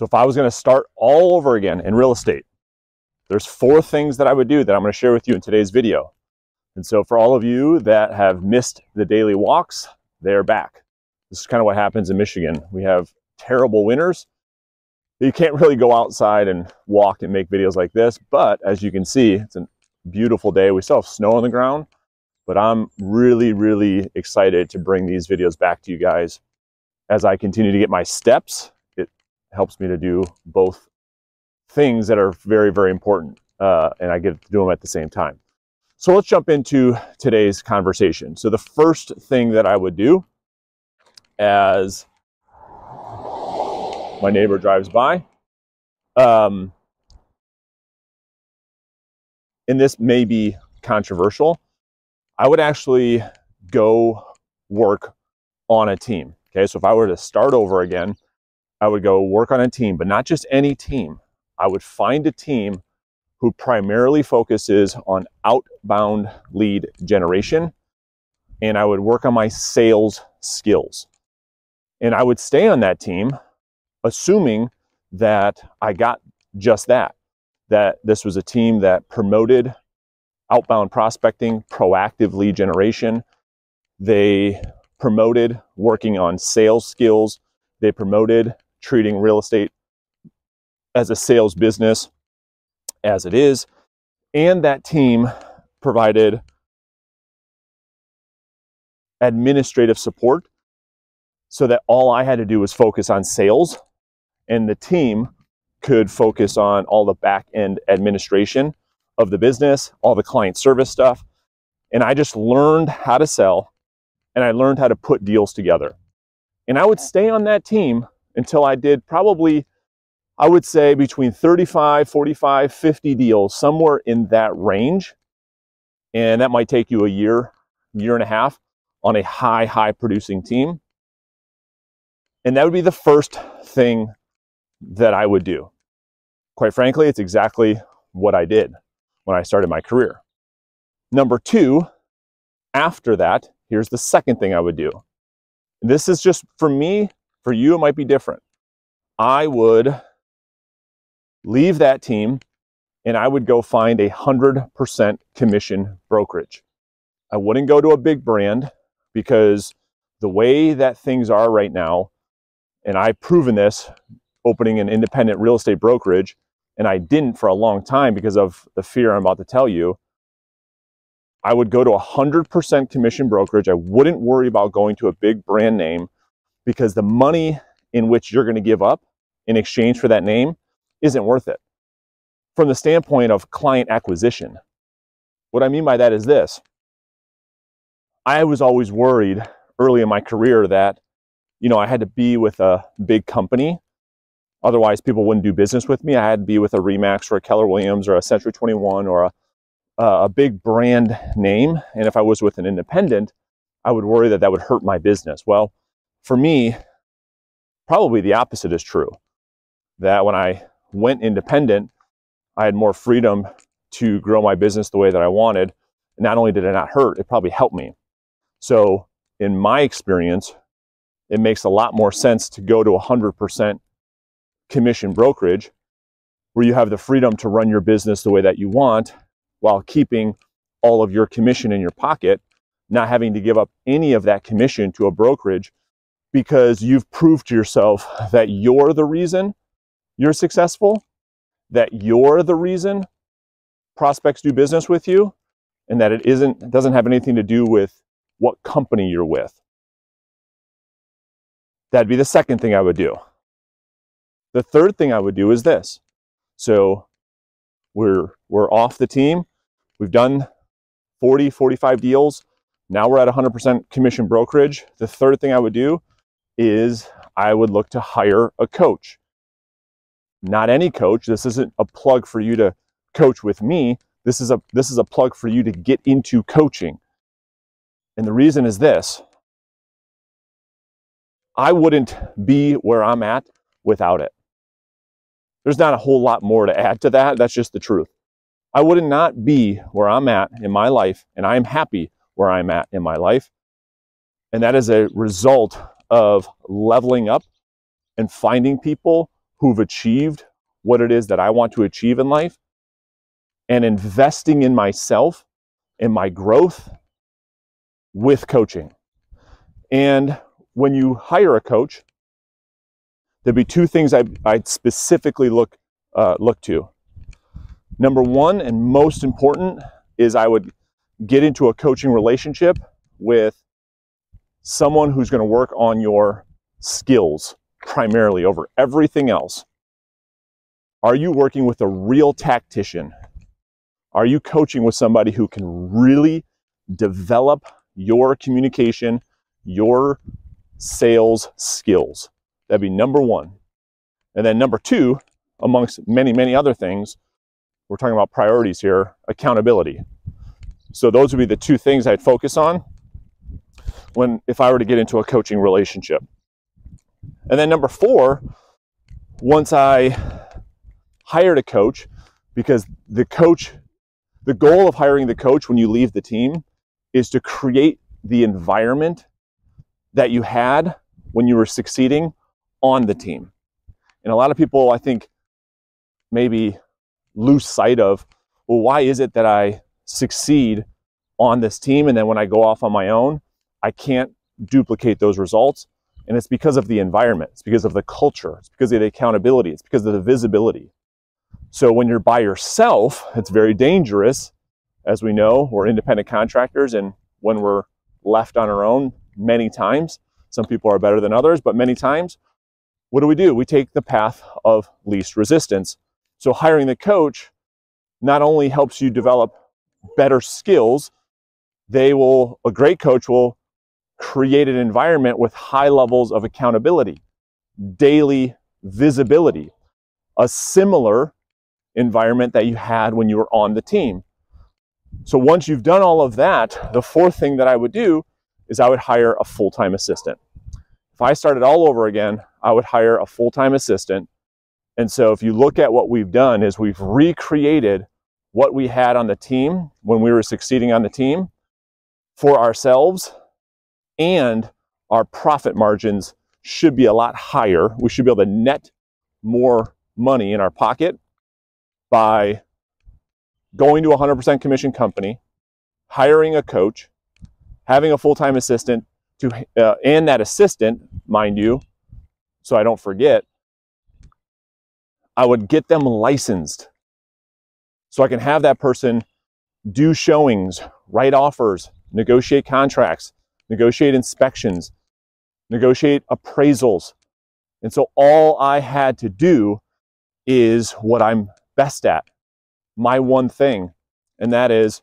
So if I was going to start all over again in real estate, there's four things that I would do that I'm going to share with you in today's video. And so for all of you that have missed the daily walks, they're back. This is kind of what happens in Michigan. We have terrible winters. You can't really go outside and walk and make videos like this, but as you can see, it's a beautiful day. We still have snow on the ground, but I'm really, really excited to bring these videos back to you guys. As I continue to get my steps, it helps me to do both things that are very, very important, and I get to do them at the same time. So let's jump into today's conversation. So the first thing that I would do as my neighbor drives by, and this may be controversial, I would actually go work on a team. Okay, so if I were to start over again, I would go work on a team, but not just any team. I would find a team who primarily focuses on outbound lead generation, and I would work on my sales skills. And I would stay on that team assuming that I got just that, that this was a team that promoted outbound prospecting, proactive lead generation. They promoted working on sales skills. They promoted treating real estate as a sales business as it is. And that team provided administrative support so that all I had to do was focus on sales, and the team could focus on all the back-end administration of the business, all the client service stuff. And I just learned how to sell, and I learned how to put deals together. And I would stay on that team until I did probably, I would say, between 35, 45, 50 deals, somewhere in that range. And that might take you a year, year and a half on a high, high producing team. And that would be the first thing that I would do. Quite frankly, it's exactly what I did when I started my career. Number two, after that, here's the second thing I would do. This is just for me. For you, it might be different. I would leave that team and I would go find a 100% commission brokerage. I wouldn't go to a big brand, because the way that things are right now, and I've proven this opening an independent real estate brokerage, and I didn't for a long time because of the fear I'm about to tell you. I would go to a 100% commission brokerage. I wouldn't worry about going to a big brand name, because the money in which you're going to give up in exchange for that name isn't worth it from the standpoint of client acquisition. What I mean by that is this. I was always worried early in my career that, you know, I had to be with a big company. Otherwise, people wouldn't do business with me. I had to be with a RE/MAX or a Keller Williams or a Century 21 or a big brand name. And if I was with an independent, I would worry that that would hurt my business. Well, for me, probably the opposite is true. That when I went independent, I had more freedom to grow my business the way that I wanted. Not only did it not hurt, it probably helped me. So in my experience, it makes a lot more sense to go to 100% commission brokerage, where you have the freedom to run your business the way that you want while keeping all of your commission in your pocket, not having to give up any of that commission to a brokerage, because you've proved to yourself that you're the reason you're successful, that you're the reason prospects do business with you, and that it doesn't have anything to do with what company you're with. That'd be the second thing I would do. The third thing I would do is this. So we're off the team. We've done 40, 45 deals. Now we're at 100% commission brokerage. The third thing I would do is I would look to hire a coach. Not any coach. This isn't a plug for you to coach with me. This is a plug for you to get into coaching. And the reason is this. I wouldn't be where I'm at without it. There's not a whole lot more to add to that. That's just the truth. I would not be where I'm at in my life, and I'm happy where I'm at in my life. And that is a result of leveling up and finding people who've achieved what it is that I want to achieve in life, and investing in myself and my growth with coaching. And when you hire a coach, there'd be two things I'd specifically look to. Number one, and most important, is I would get into a coaching relationship with someone who's going to work on your skills primarily over everything else. Are you working with a real tactician? Are you coaching with somebody who can really develop your communication, your sales skills? That'd be number one. And then number two, amongst many, many other things, we're talking about priorities here, accountability. So those would be the two things I'd focus on if I were to get into a coaching relationship. And then number four, once I hired a coach, because the goal of hiring the coach when you leave the team is to create the environment that you had when you were succeeding on the team. And a lot of people, I think, maybe lose sight of, well, why is it that I succeed on this team, and then when I go off on my own, I can't duplicate those results? And it's because of the environment. It's because of the culture. It's because of the accountability. It's because of the visibility. So when you're by yourself, it's very dangerous. As we know, we're independent contractors, and when we're left on our own, many times, some people are better than others, but many times, what do? We take the path of least resistance. So hiring the coach not only helps you develop better skills, a great coach will create an environment with high levels of accountability, daily visibility, a similar environment that you had when you were on the team. So once you've done all of that, the fourth thing that I would do is I would hire a full-time assistant. If I started all over again, I would hire a full-time assistant. And so if you look at what we've done is we've recreated what we had on the team when we were succeeding on the team for ourselves, and our profit margins should be a lot higher. We should be able to net more money in our pocket by going to a 100% commission company, hiring a coach, having a full-time assistant, and that assistant, mind you, so I don't forget, I would get them licensed so I can have that person do showings, write offers, negotiate contracts, negotiate inspections, negotiate appraisals. And so all I had to do is what I'm best at, my one thing, and that is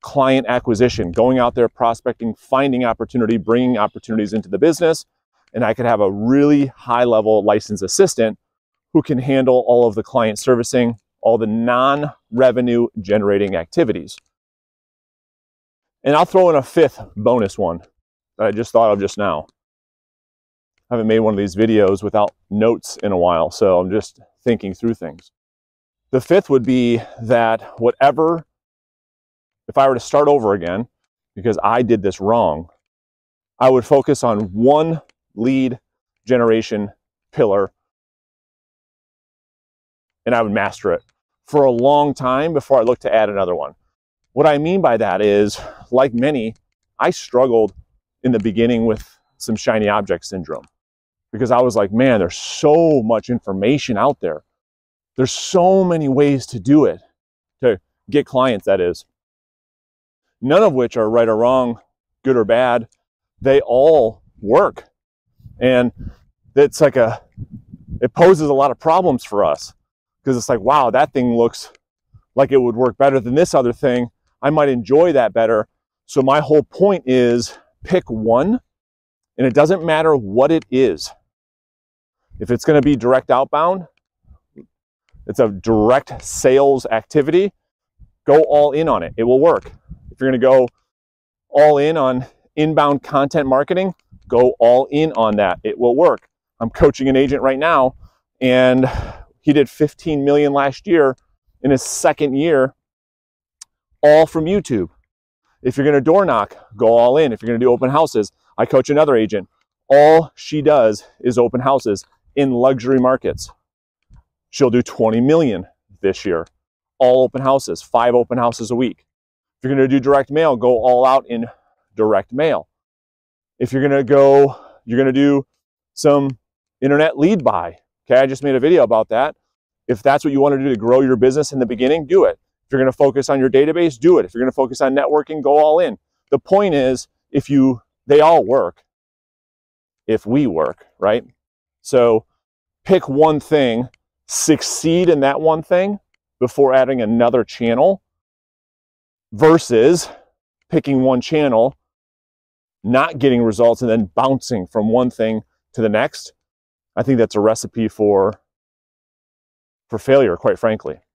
client acquisition, going out there, prospecting, finding opportunity, bringing opportunities into the business. And I could have a really high level licensed assistant who can handle all of the client servicing, all the non-revenue generating activities. And I'll throw in a fifth bonus one that I just thought of just now. I haven't made one of these videos without notes in a while, so I'm just thinking through things. The fifth would be that if I were to start over again, because I did this wrong, I would focus on one lead generation pillar, and I would master it for a long time before I looked to add another one. What I mean by that is, like many, I struggled in the beginning with some shiny object syndrome, because I was like, man, there's so much information out there. There's so many ways to do it, to get clients, that is. None of which are right or wrong, good or bad. They all work. And it's like it poses a lot of problems for us, because it's like, wow, that thing looks like it would work better than this other thing. I might enjoy that better. So my whole point is pick one, and it doesn't matter what it is. If it's going to be direct outbound, it's a direct sales activity, go all in on it. It will work. If you're going to go all in on inbound content marketing, go all in on that. It will work. I'm coaching an agent right now, and he did 15 million last year in his second year, all from YouTube. If you're going to door knock, go all in. If you're going to do open houses, I coach another agent. All she does is open houses in luxury markets. She'll do 20 million this year. All open houses, 5 open houses a week. If you're going to do direct mail, go all out in direct mail. If you're going to go, you're going to do some internet lead buy. Okay, I just made a video about that. If that's what you want to do to grow your business in the beginning, do it. If you're going to focus on your database, do it. If you're going to focus on networking, go all in. The point is, if you, they all work if we work, right? So pick one thing, succeed in that one thing before adding another channel versus picking one channel, not getting results, and then bouncing from one thing to the next. I think that's a recipe for failure, quite frankly.